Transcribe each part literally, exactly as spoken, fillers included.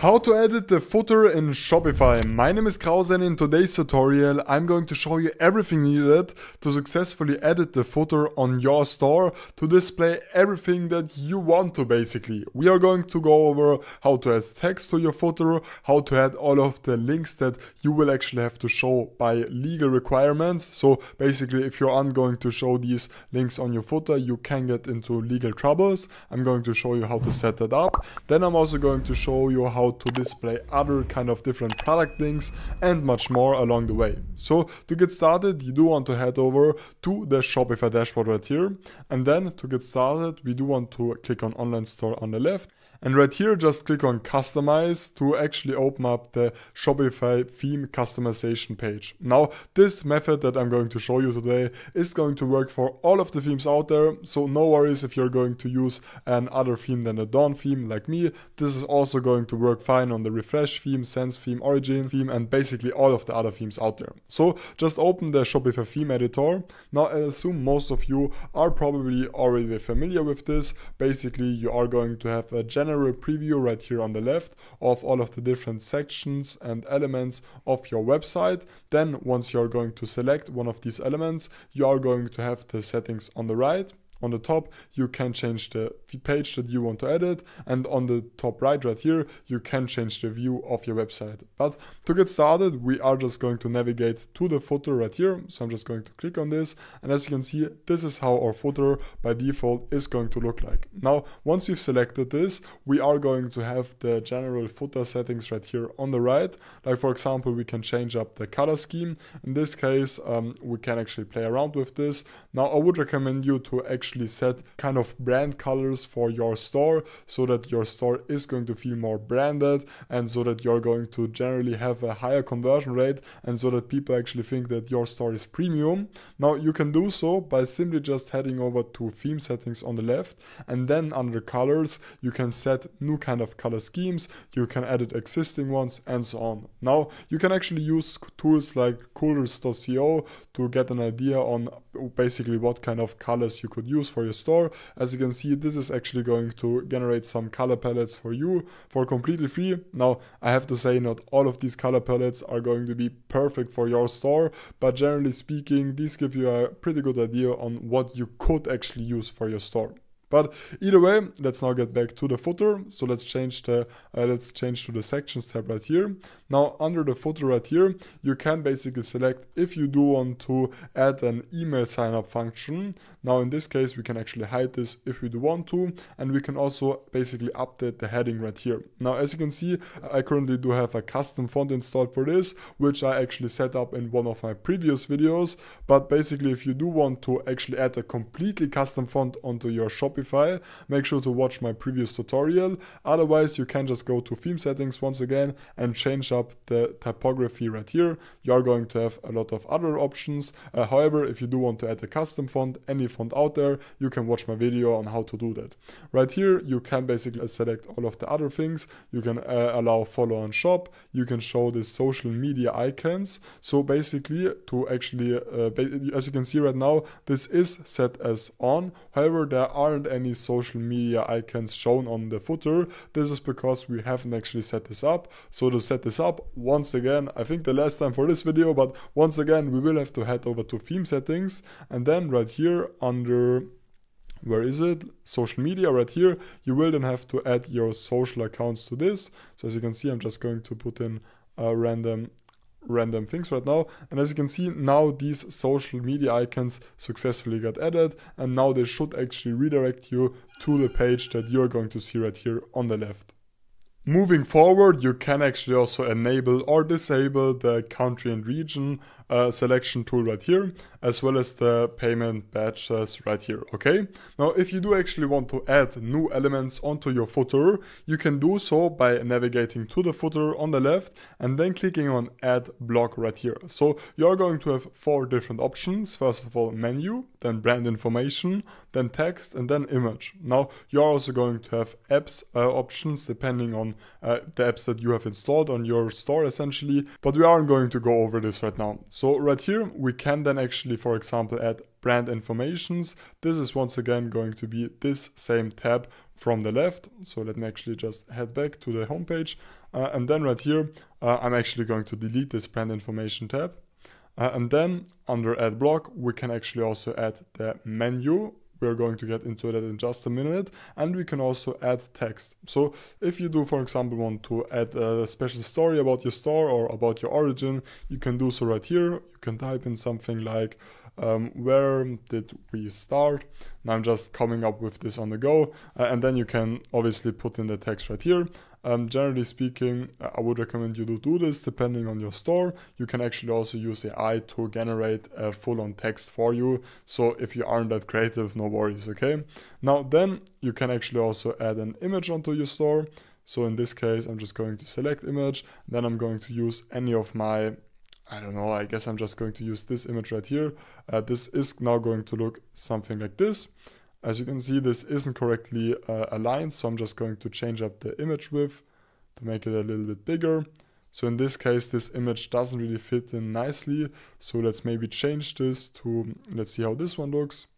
How to edit the footer in Shopify. My name is KRAUSE and in today's tutorial I'm going to show you everything needed to successfully edit the footer on your store to display everything that you want to basically. We are going to go over how to add text to your footer, how to add all of the links that you will actually have to show by legal requirements. So basically if you aren't going to show these links on your footer you can get into legal troubles. I'm going to show you how to set that up. Then I'm also going to show you how to display other kind of different product links and much more along the way. So to get started, you do want to head over to the Shopify dashboard right here. And then to get started, we do want to click on online store on the left. And right here, just click on customize to actually open up the Shopify theme customization page. Now, this method that I'm going to show you today is going to work for all of the themes out there. So no worries if you're going to use another theme than the Dawn theme like me. This is also going to work fine on the Refresh theme, Sense theme, Origin theme, and basically all of the other themes out there. So just open the Shopify theme editor. Now, I assume most of you are probably already familiar with this. Basically, you are going to have a general General preview right here on the left of all of the different sections and elements of your website. Then once you're going to select one of these elements, you are going to have the settings on the right. On the top, you can change the page that you want to edit, and on the top right right here, you can change the view of your website. But to get started, we are just going to navigate to the footer right here. So I'm just going to click on this, and as you can see, this is how our footer by default is going to look like. Now, once we've selected this, we are going to have the general footer settings right here on the right. Like for example, we can change up the color scheme. In this case, um, we can actually play around with this. Now, I would recommend you to actually set kind of brand colors for your store so that your store is going to feel more branded and so that you're going to generally have a higher conversion rate and so that people actually think that your store is premium. Now you can do so by simply just heading over to theme settings on the left, and then under colors you can set new kind of color schemes, you can edit existing ones and so on. Now you can actually use tools like coolers dot co to get an idea on basically what kind of colors you could use for your store. As you can see, this is actually going to generate some color palettes for you for completely free. Now, I have to say not all of these color palettes are going to be perfect for your store, but generally speaking, these give you a pretty good idea on what you could actually use for your store. But either way, let's now get back to the footer. So let's change the uh, let's change to the sections tab right here. Now under the footer right here, you can basically select if you do want to add an email sign up function. Now in this case, we can actually hide this if we do want to, and we can also basically update the heading right here. Now as you can see, I currently do have a custom font installed for this, which I actually set up in one of my previous videos. But basically, if you do want to actually add a completely custom font onto your Shopify, make sure to watch my previous tutorial. Otherwise, you can just go to theme settings once again and change up the typography right here. You are going to have a lot of other options. Uh, however, if you do want to add a custom font, any font out there, you can watch my video on how to do that. Right here, you can basically select all of the other things. You can uh, allow follow on shop. You can show the social media icons. So basically, to actually, uh, ba as you can see right now, this is set as on. However, there aren't any social media icons shown on the footer. This is because we haven't actually set this up. So to set this up, once again, I think the last time for this video, but once again, we will have to head over to theme settings, and then right here under, where is it? Social media right here, you will then have to add your social accounts to this. So as you can see, I'm just going to put in a random random things right now, and as you can see, now these social media icons successfully got added, and now they should actually redirect you to the page that you're going to see right here on the left. Moving forward, you can actually also enable or disable the country and region uh, selection tool right here, as well as the payment badges right here, okay? Now, if you do actually want to add new elements onto your footer, you can do so by navigating to the footer on the left and then clicking on add block right here. So you're going to have four different options. First of all, menu, then brand information, then text, and then image. Now, you're also going to have apps uh, options depending on Uh, the apps that you have installed on your store essentially, but we aren't going to go over this right now. So right here we can then actually, for example, add brand informations. This is once again going to be this same tab from the left. So let me actually just head back to the homepage. Uh, and then right here, uh, I'm actually going to delete this brand information tab. Uh, and then under ad block, we can actually also add the menu. We're going to get into that in just a minute, and we can also add text. So if you do, for example, want to add a special story about your store or about your origin, you can do so right here. You can type in something like, um, where did we start? And I'm just coming up with this on the go. Uh, and then you can obviously put in the text right here. Um, generally speaking, I would recommend you to do this depending on your store. You can actually also use A I to generate a full-on text for you. So if you aren't that creative, no worries, okay? Now then you can actually also add an image onto your store. So in this case, I'm just going to select image. Then I'm going to use any of my, I don't know, I guess I'm just going to use this image right here. Uh, this is now going to look something like this. As you can see, this isn't correctly uh, aligned, so I'm just going to change up the image width to make it a little bit bigger. So in this case, this image doesn't really fit in nicely. So let's maybe change this to, let's see how this one looks.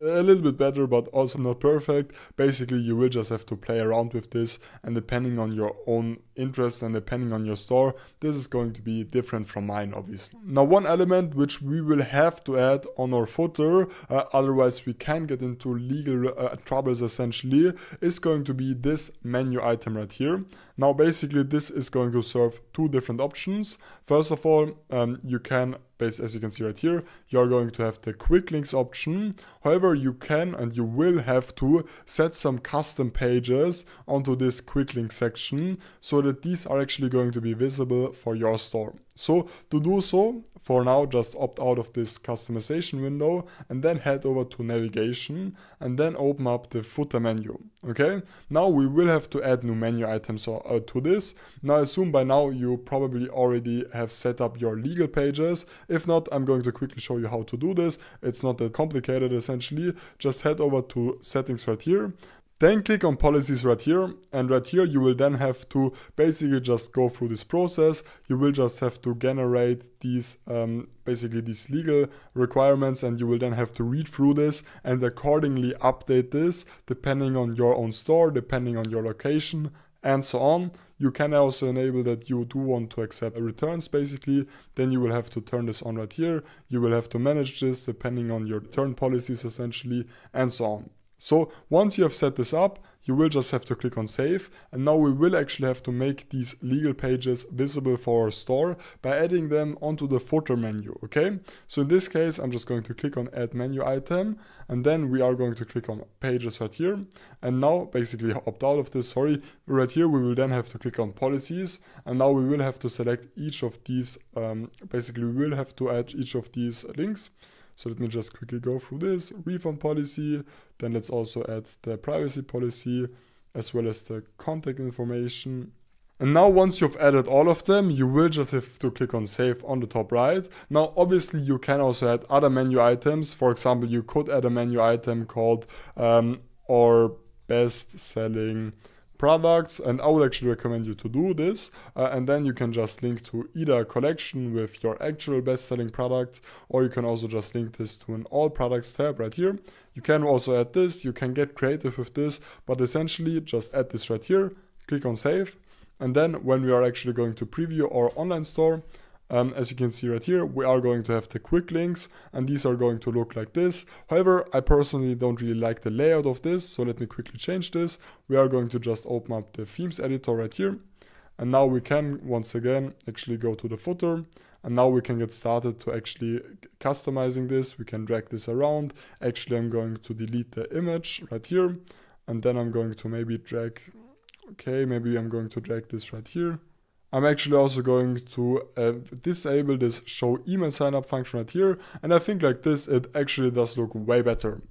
A little bit better, but also not perfect. Basically, you will just have to play around with this, and depending on your own interests and depending on your store, this is going to be different from mine, obviously. Now, one element which we will have to add on our footer, uh, otherwise we can get into legal uh, troubles essentially, is going to be this menu item right here. Now, basically, this is going to serve two different options. First of all, um, you can as you can see right here, you're going to have the quick links option. However, you can and you will have to set some custom pages onto this quick link section so that these are actually going to be visible for your store. So to do so, for now, just opt out of this customization window and then head over to navigation and then open up the footer menu. Okay, now we will have to add new menu items or, uh, to this. Now, I assume by now you probably already have set up your legal pages. If not, I'm going to quickly show you how to do this. It's not that complicated essentially. Just head over to settings right here. Then click on policies right here, and right here you will then have to basically just go through this process. You will just have to generate these um, basically these legal requirements, and you will then have to read through this and accordingly update this depending on your own store, depending on your location, and so on. You can also enable that you do want to accept returns basically. Then you will have to turn this on right here. You will have to manage this depending on your return policies essentially, and so on. So once you have set this up, you will just have to click on save, and now we will actually have to make these legal pages visible for our store by adding them onto the footer menu, okay? So in this case, I'm just going to click on add menu item, and then we are going to click on pages right here, and now basically opt out of this, sorry, right here we will then have to click on policies, and now we will have to select each of these, um, basically we will have to add each of these links. So let me just quickly go through this, refund policy, then let's also add the privacy policy as well as the contact information. And now once you've added all of them, you will just have to click on save on the top right. Now obviously you can also add other menu items. For example, you could add a menu item called um, our best selling products, and I would actually recommend you to do this, uh, and then you can just link to either a collection with your actual best-selling product, or you can also just link this to an all products tab right here. You can also add this, you can get creative with this, but essentially just add this right here, click on save, and then when we are actually going to preview our online store, Um, as you can see right here, we are going to have the quick links, and these are going to look like this. However, I personally don't really like the layout of this, so let me quickly change this. We are going to just open up the themes editor right here, and now we can once again actually go to the footer, and now we can get started to actually customizing this. We can drag this around. Actually, I'm going to delete the image right here, and then I'm going to maybe drag, okay, maybe I'm going to drag this right here. I'm actually also going to uh, disable this show email sign up function right here, and I think like this it actually does look way better.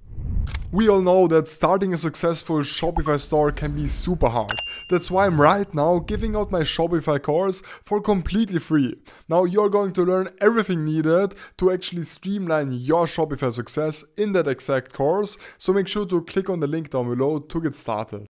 We all know that starting a successful Shopify store can be super hard. That's why I'm right now giving out my Shopify course for completely free. Now you're going to learn everything needed to actually streamline your Shopify success in that exact course, so make sure to click on the link down below to get started.